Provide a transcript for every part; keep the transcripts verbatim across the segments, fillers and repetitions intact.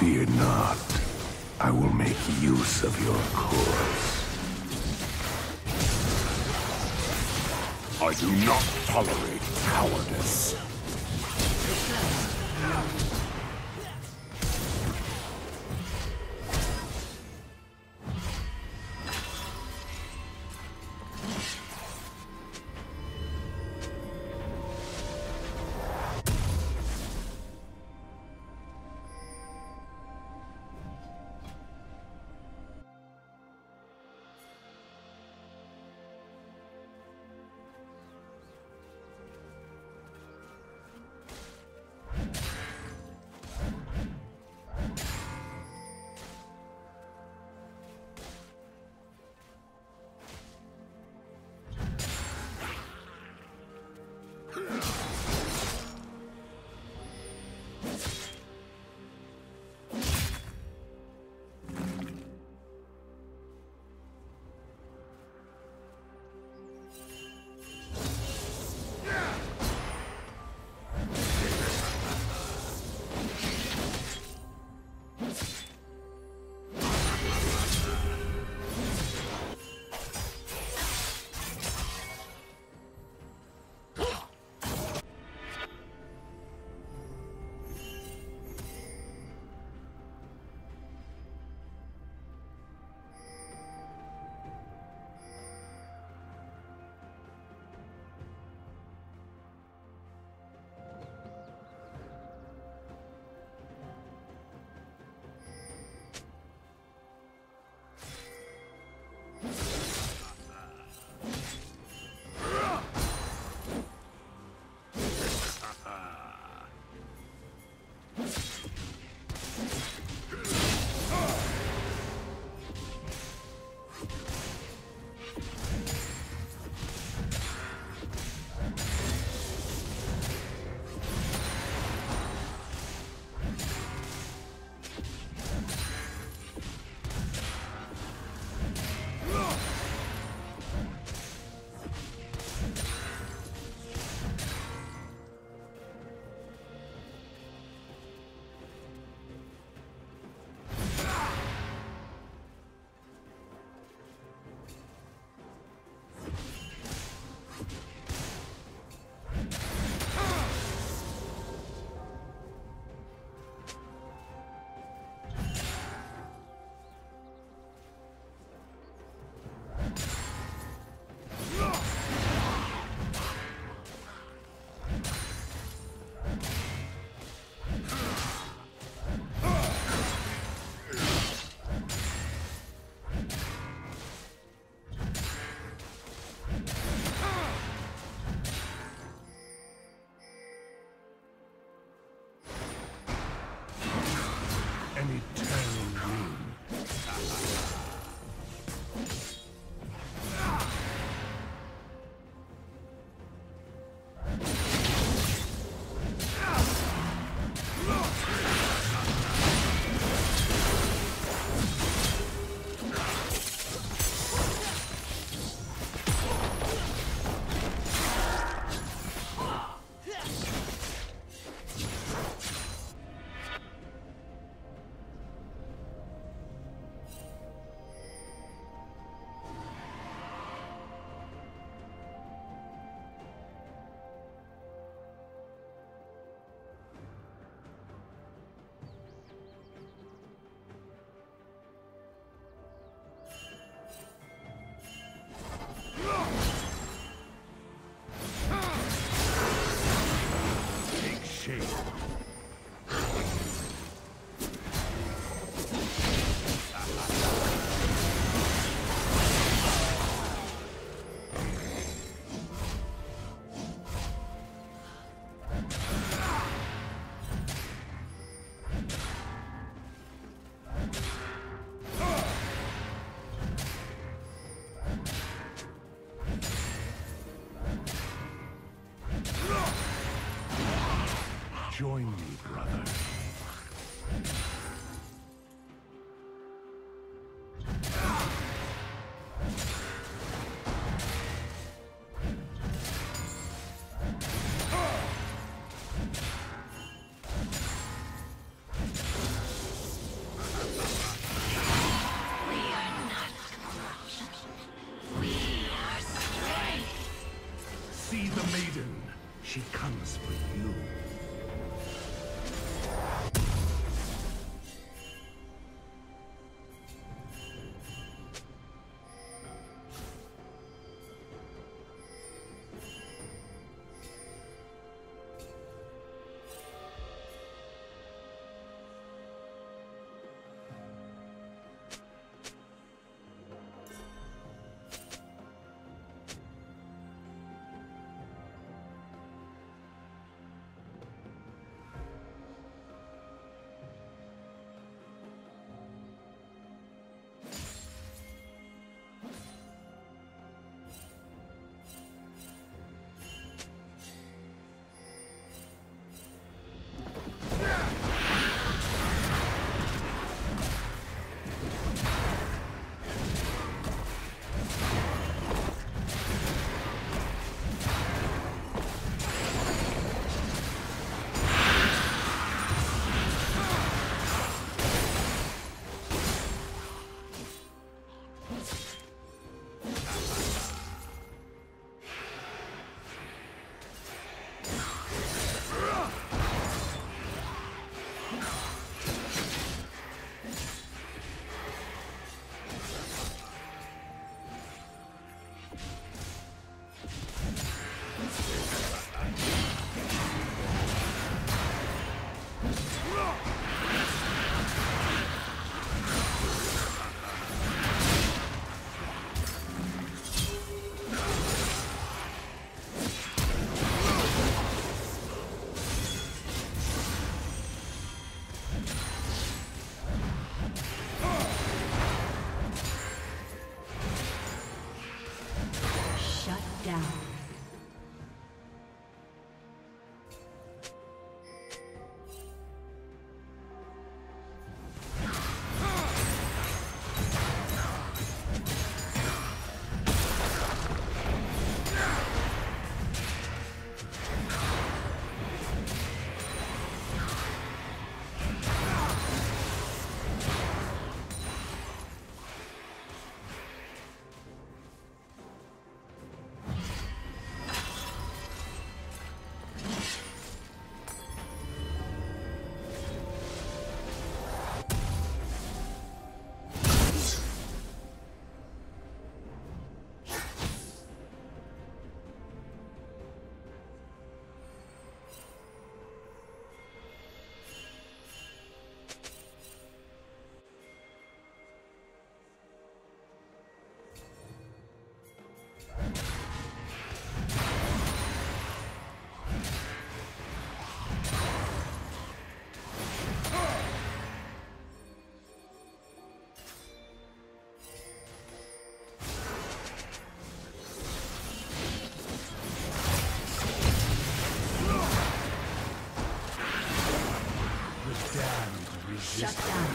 Fear not. I will make use of your corpse. I do not tolerate cowardice. Join me, brother. Damned resistance. Shut down.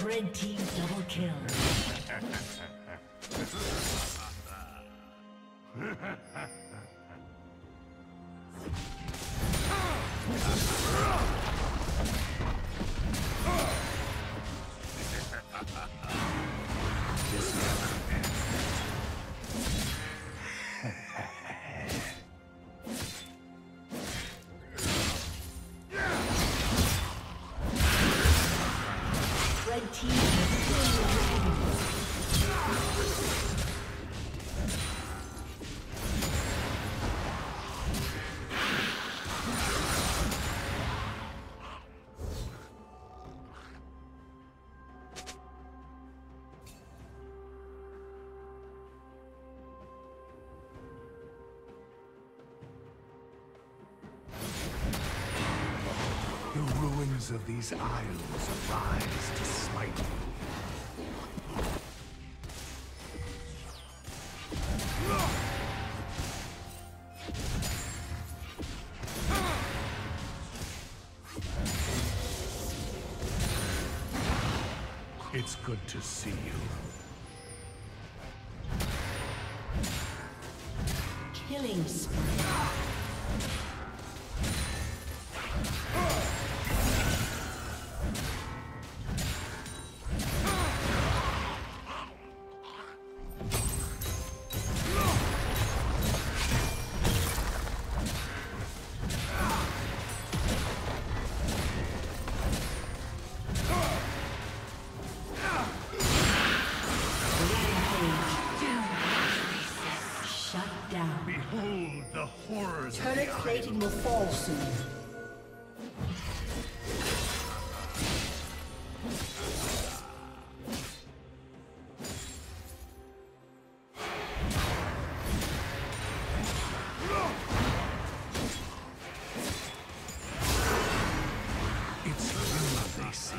Red team double kill. Of these isles arise to smite you. It's good to see you. Killing spree. Turret plating will fall soon. It's you they seek.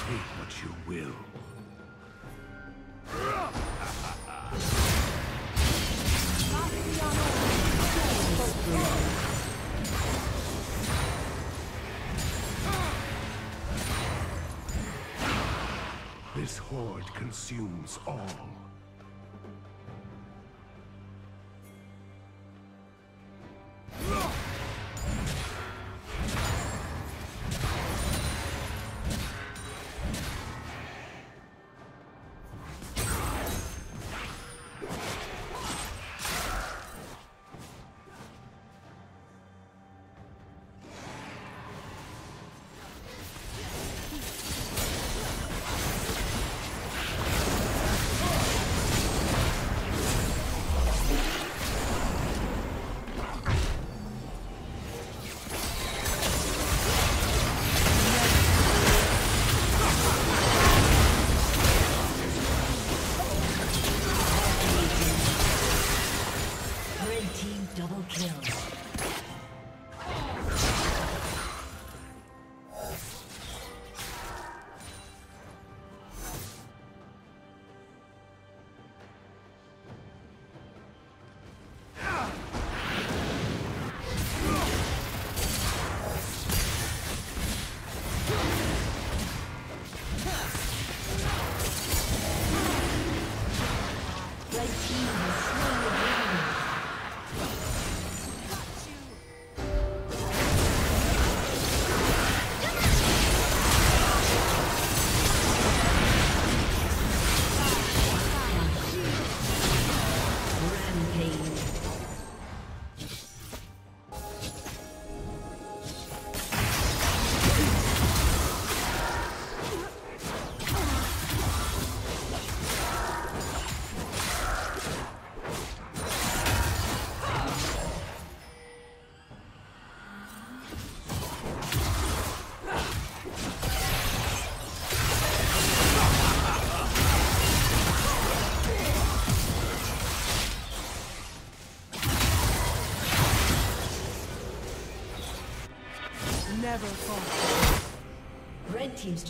Take what you will. This horde consumes all. Never fall. Red team's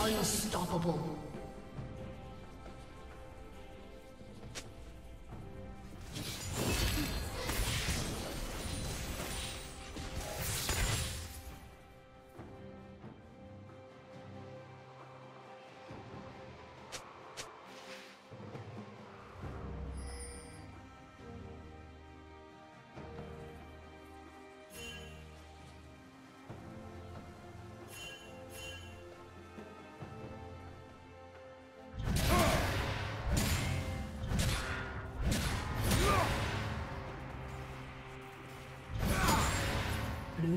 Unstoppable. Blue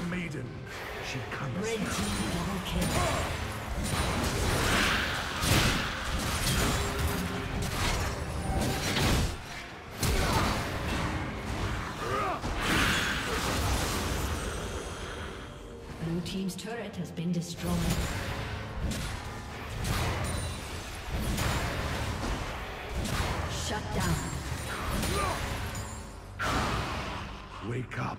the maiden. She comes. Red team double kill. Ah! Blue team's turret has been destroyed. Shut down. Wake up.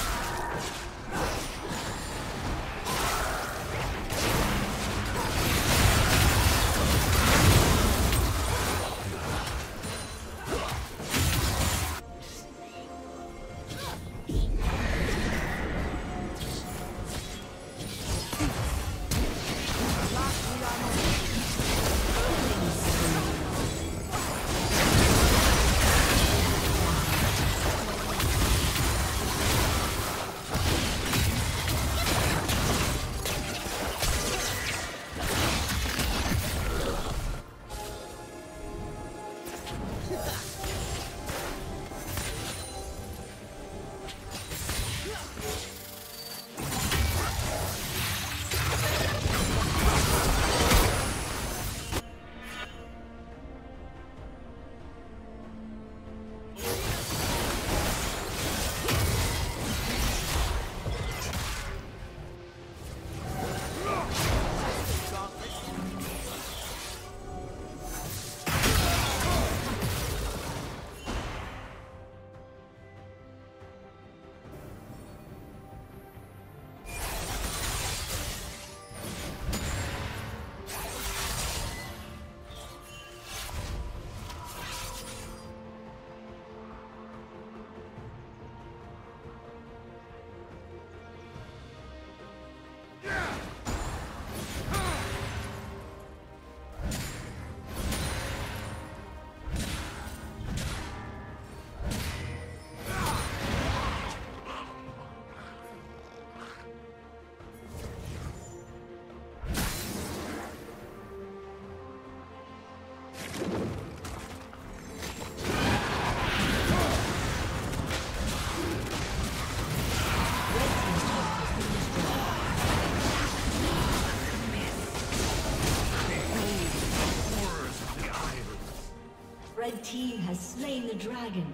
Red team has slain the dragon.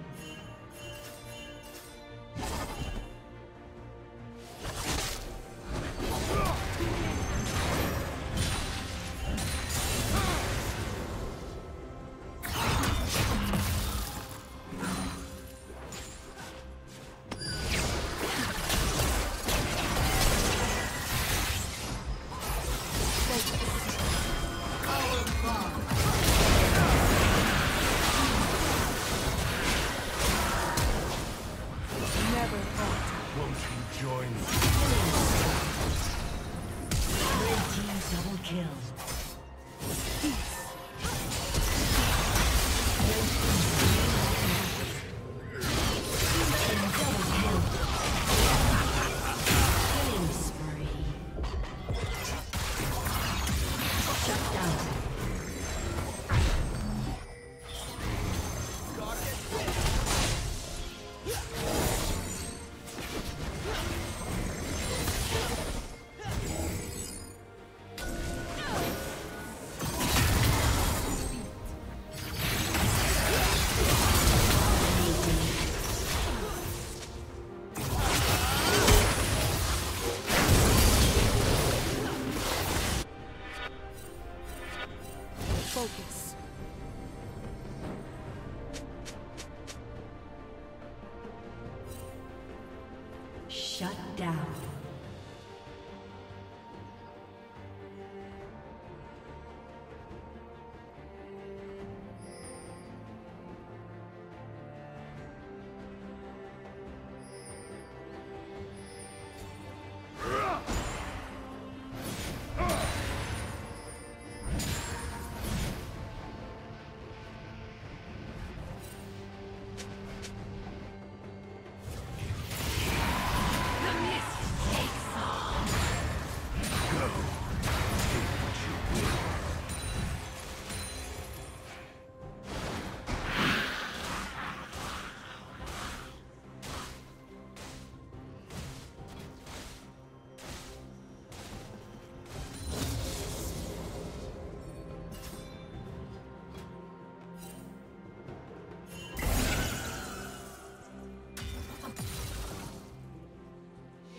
Shut down.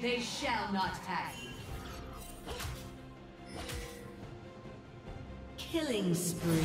They shall not pass. Killing spree.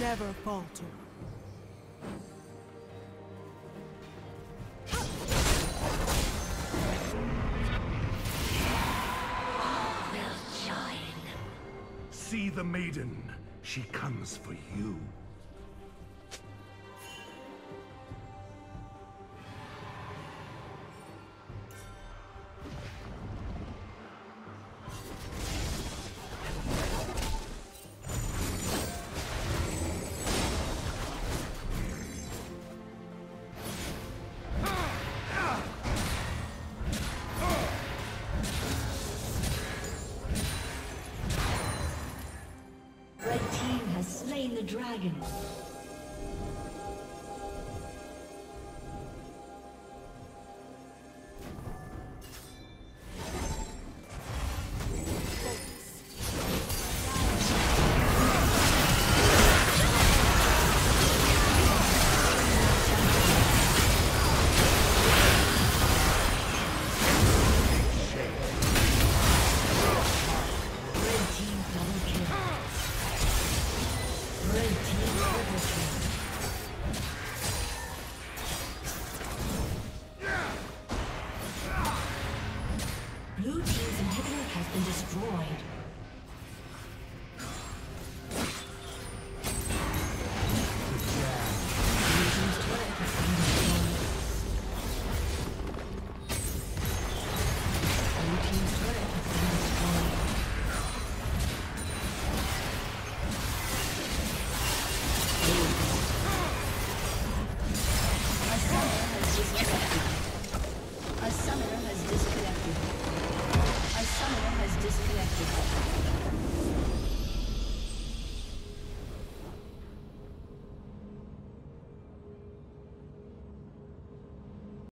Never falter. All will join. See the maiden. She comes for you. The dragon. A summoner has disconnected.